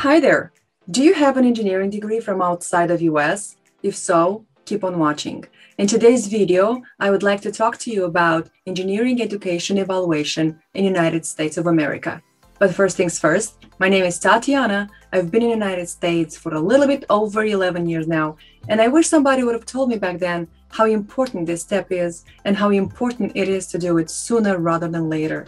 Hi there! Do you have an engineering degree from outside of US? If so, keep on watching. In today's video, I would like to talk to you about engineering education evaluation in United States of America. But first things first, my name is Tatiana. I've been in the United States for a little bit over 11 years now, and I wish somebody would have told me back then how important this step is and how important it is to do it sooner rather than later.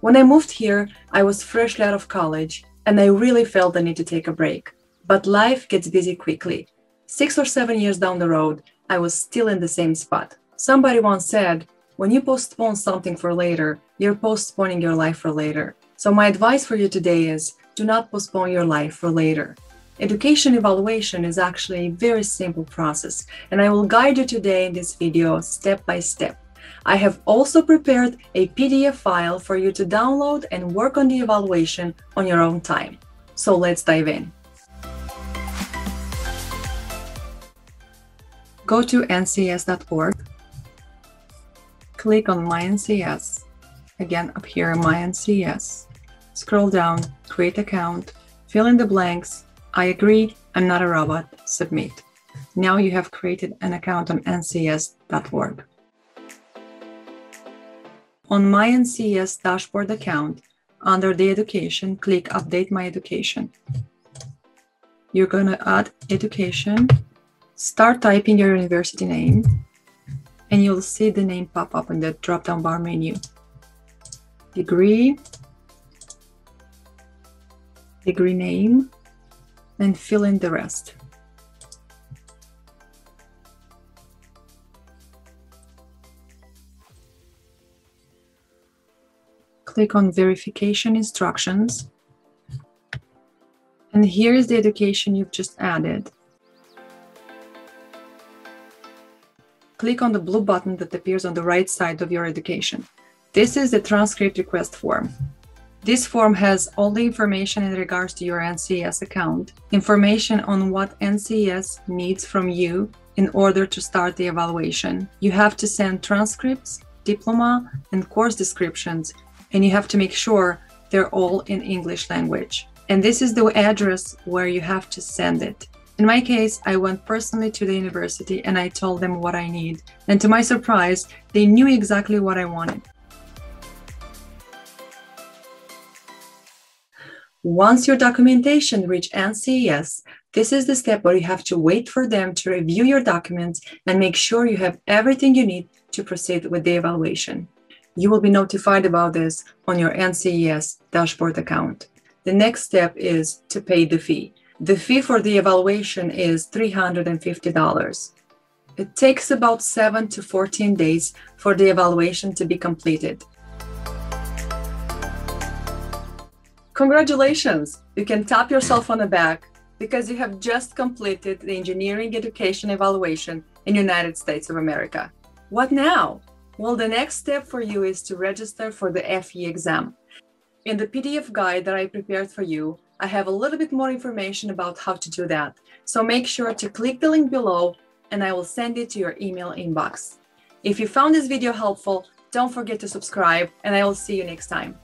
When I moved here, I was freshly out of college, and I really felt the need to take a break. But life gets busy quickly. 6 or 7 years down the road, I was still in the same spot. Somebody once said, when you postpone something for later, you're postponing your life for later. So my advice for you today is, do not postpone your life for later. Education evaluation is actually a very simple process, and I will guide you today in this video step by step. I have also prepared a PDF file for you to download and work on the evaluation on your own time. So let's dive in. Go to NCES.org, click on My NCES, again up here My NCES, scroll down, create account, fill in the blanks, I agree, I'm not a robot, submit. Now you have created an account on NCES.org. On My NCES dashboard account, under the education, click Update My Education. You're going to add education, start typing your university name, and you'll see the name pop up in the drop-down bar menu. Degree, degree name, and fill in the rest. Click on Verification Instructions, and here is the education you've just added. Click on the blue button that appears on the right side of your education. This is the transcript request form. This form has all the information in regards to your NCES account, information on what NCES needs from you in order to start the evaluation. You have to send transcripts, diploma, and course descriptions, and you have to make sure they're all in English language. And this is the address where you have to send it. In my case, I went personally to the university and I told them what I need. And to my surprise, they knew exactly what I wanted. Once your documentation reaches NCES, this is the step where you have to wait for them to review your documents and make sure you have everything you need to proceed with the evaluation. You will be notified about this on your NCES dashboard account. The next step is to pay the fee. The fee for the evaluation is $350. It takes about 7 to 14 days for the evaluation to be completed. Congratulations! You can tap yourself on the back because you have just completed the engineering education evaluation in the United States of America. What now? Well, the next step for you is to register for the FE exam. In the PDF guide that I prepared for you, I have a little bit more information about how to do that. So make sure to click the link below and I will send it to your email inbox. If you found this video helpful, don't forget to subscribe and I will see you next time.